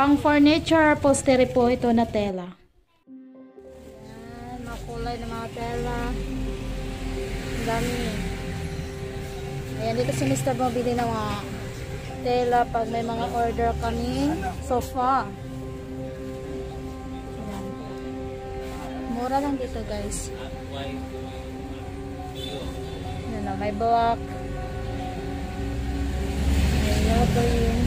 Pang furniture upholstery po ito na tela. Ayan, makulay na mga tela. Ang dami. Ayan, dito si Mr. bumili ng mga tela pag may mga order kami. Sofa. Ayan. Mura lang dito guys. Ayan na, may buwak. Ayan na po yun.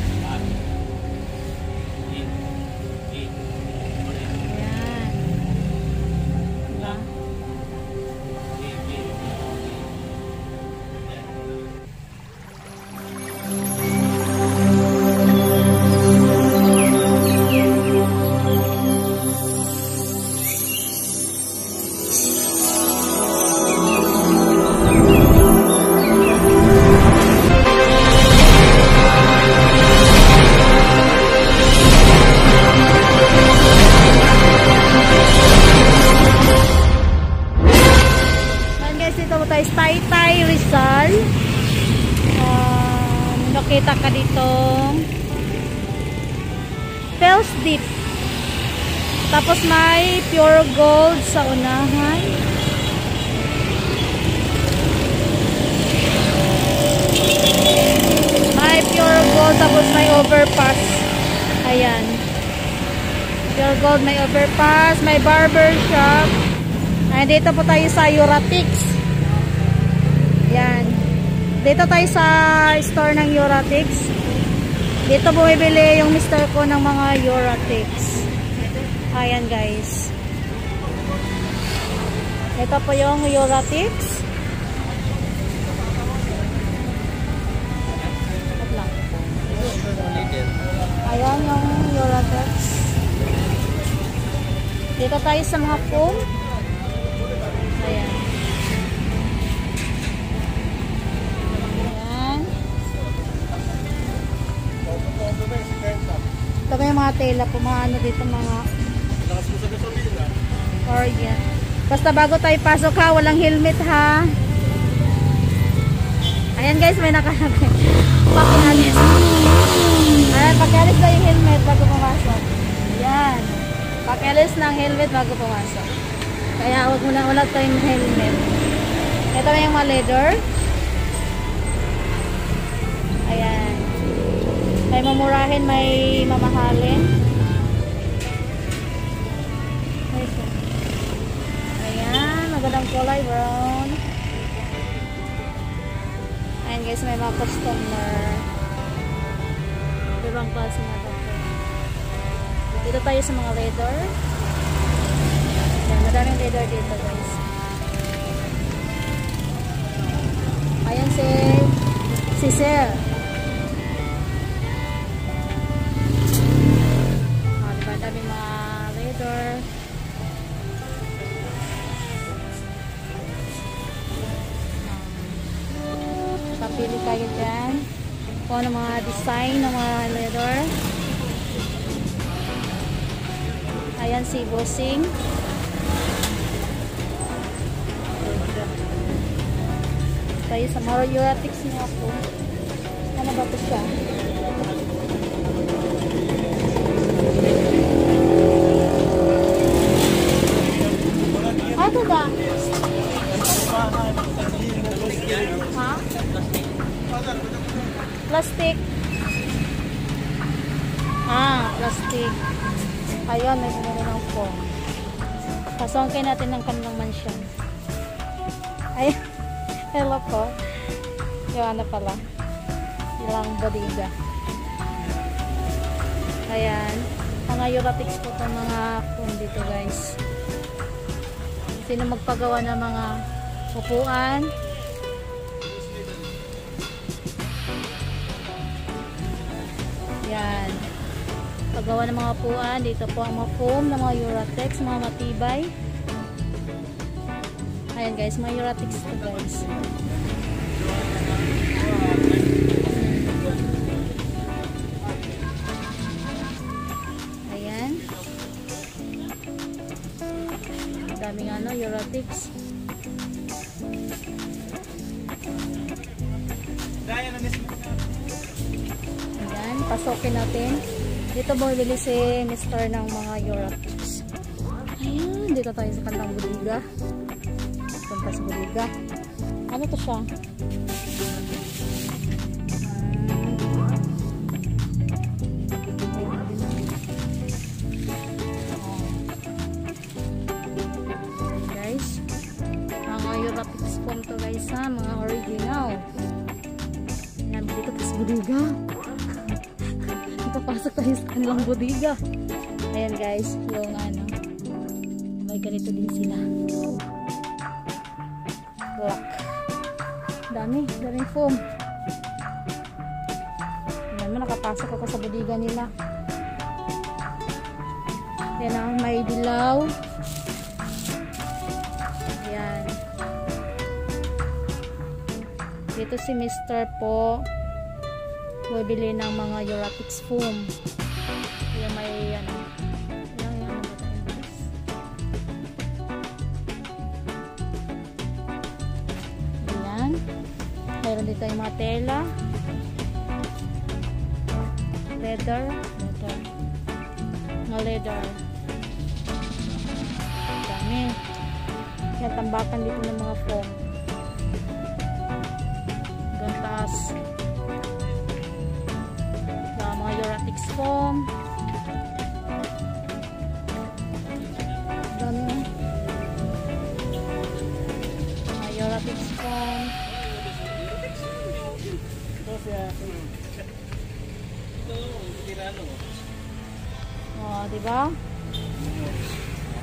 Nakita ka dito Fels Deep, tapos may Pure Gold sa unahan. May Pure Gold, tapos may Overpass. Ayan, Pure Gold, may Overpass, may barbershop. Ayan, dito po tayo sa Euratics. Ayan, dito tayo sa store ng Euratics. Dito bumibili yung mister ko ng mga Euratics. Ayan guys. Ito po yung Euratics. Ayan yung Euratics. Dito tayo sa mga foam. Ayan. Ito may mga tela po, mga ano dito, mga or yan. Basta bago tayo pasok ha, walang helmet ha. Ayan guys, may nakalagay. Pakialis. Ayan, pakialis na yung helmet bago pumasok. Ayan, pakialis na ang helmet bago pumasok. Kaya huwag muna, wala tayong helmet. Ito may mga leather. Ayan, may mamurahin, may mamahalin. Ayan, magandang kulay brown. Ayan guys, may mga customer. Ibang klase na ito. Dito tayo sa mga leather. Ayan, madaming leather dito guys. Ayan si Sir. Pili kayo dyan kung ano mga design ng mga leather. Ayan si bossing. Tayo sa mga Euratics niya po. Ano ba ito siya? Ano ba? Ha? Plastic. Ah, plastic. Ayun, may bumili po. Pasongkin natin ng kanilang mansion. Ay, hello po. Yung ano pala. Ilang bodega. Ayan. Mga Euratics po itong mga kung dito guys. Sino magpagawa ng mga upuan. Ayan. Paggawa ng mga puan. Dito po ang mga foam ng mga Euratics. Mga matibay. Ayan guys. Mga Euratics po guys. Ayan. Daming ano, Euratics. Ayan. Pasokin natin. Dito bumibili si Mr. ng mga Europeans. Ayan, dito tayo sa kantang Budiga. Punta sa Budiga. Ano to siya? Ito guys ha, mga original. Ayan, dito sa bodega. Ipapasok tayo sa kanilang bodega. Ayan guys, yung ano, may ganito din sila. Black. Dami, daming foam. Ayan mo, nakapasok ako sa bodega nila. Ayan ha, may dilaw. Ayan. Dito si Mr. po bibili ng mga Europex foam. Yung may ano, ayan. Meron dito yung mga tela, leather mga leather. Dami. Kaya tambakan dito ng mga foam. Tapos mga Eurotex foam, mga Eurotex foam. Oh, diba?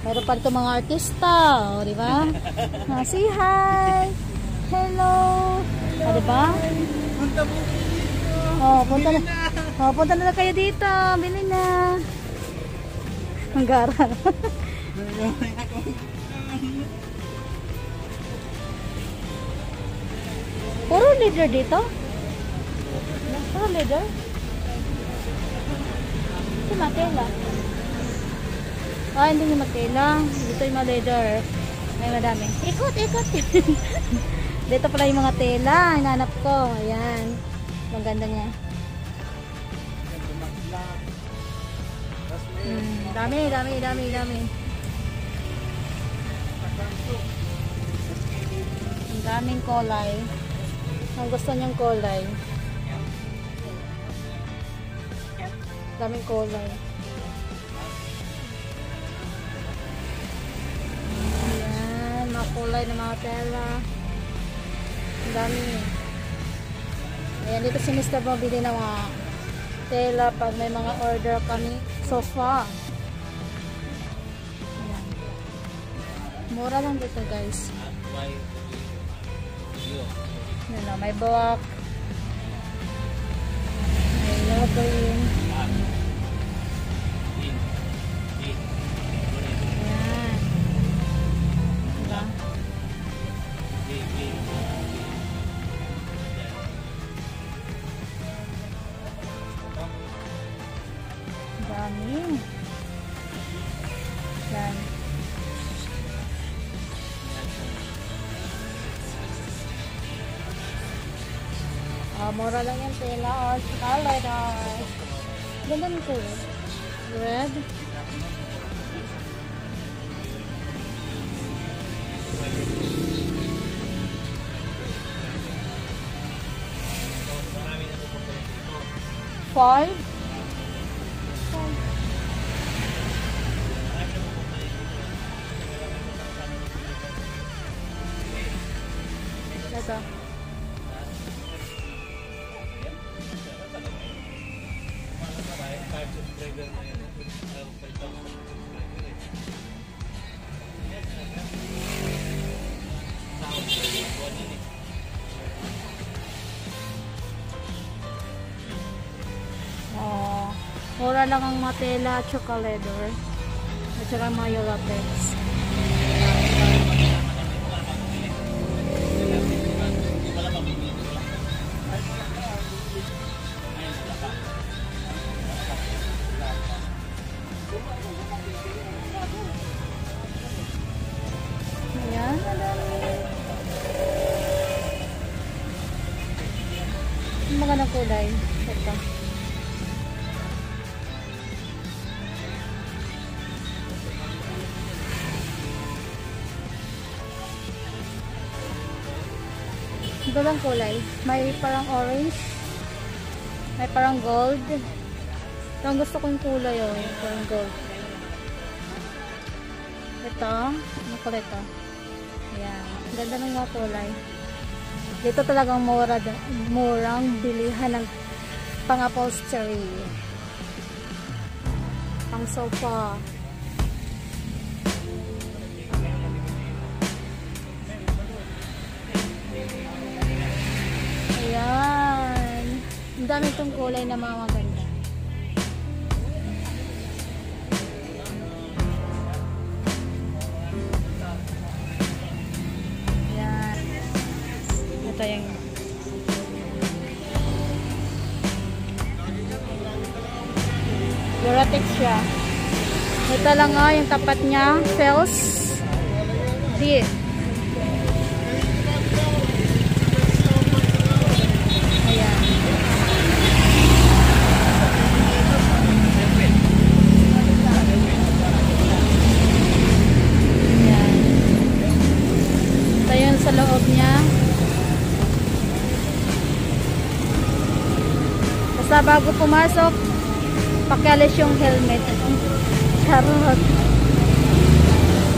Meron pa dito mga artista, oh, diba? Say hi! Hello! O, diba? Punta po dito. O, punta na lang kayo dito. Bili na. Ang gara. Puro leather dito? Puro leather? Ito yung matela. Ah, hindi yung matela. Dito yung mga leather. May madami. Ikot, ikot. Dito pala yung mga tela, hinanap ko. Ayan. Ang ganda niya. Dami, dami, dami, dami. Ang daming kulay. Ang gusto niyang kulay. Daming kulay. Ayan. Mga kulay ng mga tela. Ang dami. Ayan, dito si Mr. bumili ng mga tela pag may mga order kami. Sofa. Ayan. Mura lang dito guys. Ayan na, may black. May green. Ayan. Diba? Dami. Yan. Oh, mura lang yung tela. Oh, scarlet. Ganda nito. Red. Five. Ito. Oh, mura lang ang matela at saka leather at saka mga Eurotex. Magandang kulay. Ito. Dalawang kulay. May parang orange. May parang gold. Ito ang gusto kong kulay yun. Parang gold. Ito. Ano kulay ito? Ayan. Ganda ng mga kulay. Dito talagang murang bilihan ng pang-upholstery. Pang-sofa. Ayan. Ang dami itong kulay na mga maganda. Ayan. Ito yung Duratex siya. Ito lang nga yung tapat niya. Fels Deep. Basta bago pumasok, pakialis yung helmet. Charot.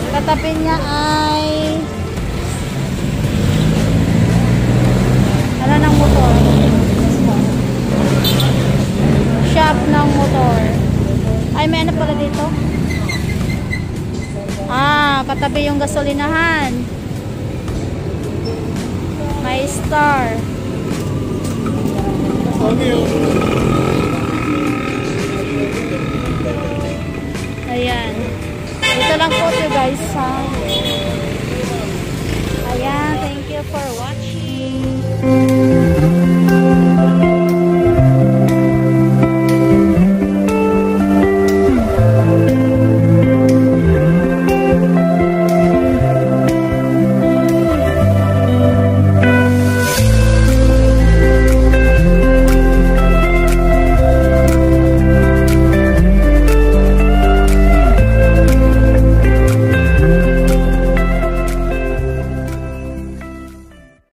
Katabi niya ay ano ng motor? Shop ng motor. Ay, may ano pala dito? Ah, katabi yung gasolinahan. May star. Ayan. Ito lang po 'to guys. Ayan. Thank you for watching.